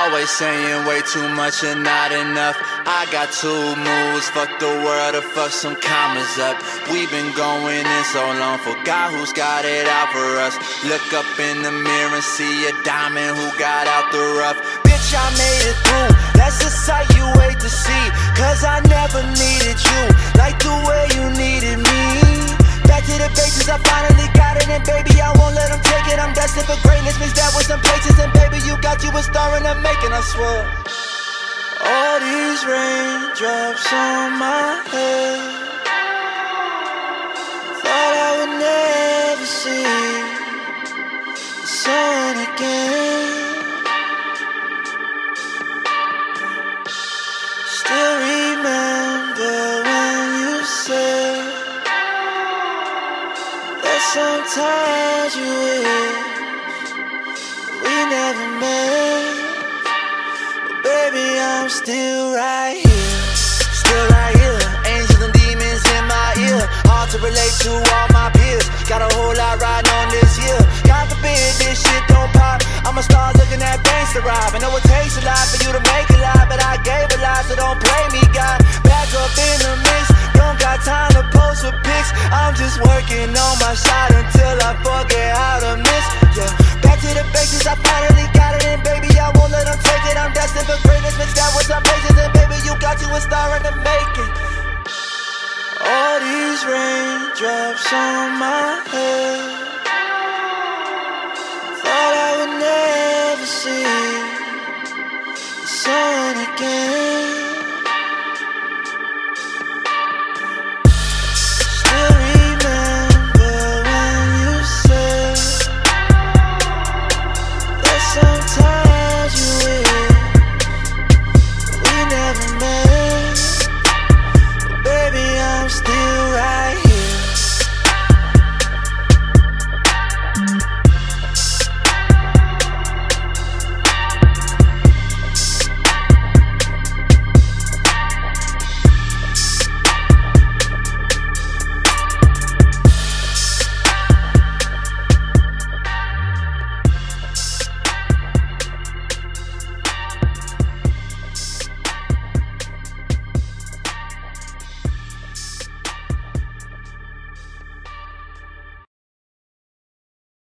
Always saying way too much and not enough. I got two moves, fuck the world or fuck some commas up. We've been going in so long, forgot who's got it out for us. Look up in the mirror and see a diamond who got out the rough. Bitch, I made it through, that's the sight you wait to see. Cause I never needed you like the way you needed me. Back to the basics, I finally got it, and baby, I won't let them take it. I'm destined for greatness, mixed that with some places, and baby, you got you a star in the making, I swear. All these raindrops on my head, thought I would never see the sun again. Still remember when you said that sometimes you wish we never met. But baby, I'm still right here, still right here. Angels and demons in my ear, hard to relate to all my peers. Got a whole lot riding on this year. God forbid this shit don't pop, I'm a star looking at things to rob. I know it takes a lot for you to make a lot, but I gave a lot, so don't blame me, God. Back up in the mix, don't got time to post for pics. I'm just working on my shot until I forget how to miss, yeah. Back to the basics, I finally got it, and baby, I won't let them take it. I'm destined for greatness, mixed that with some patience, and baby, you got you a star in the making. All these raindrops on my head, thought I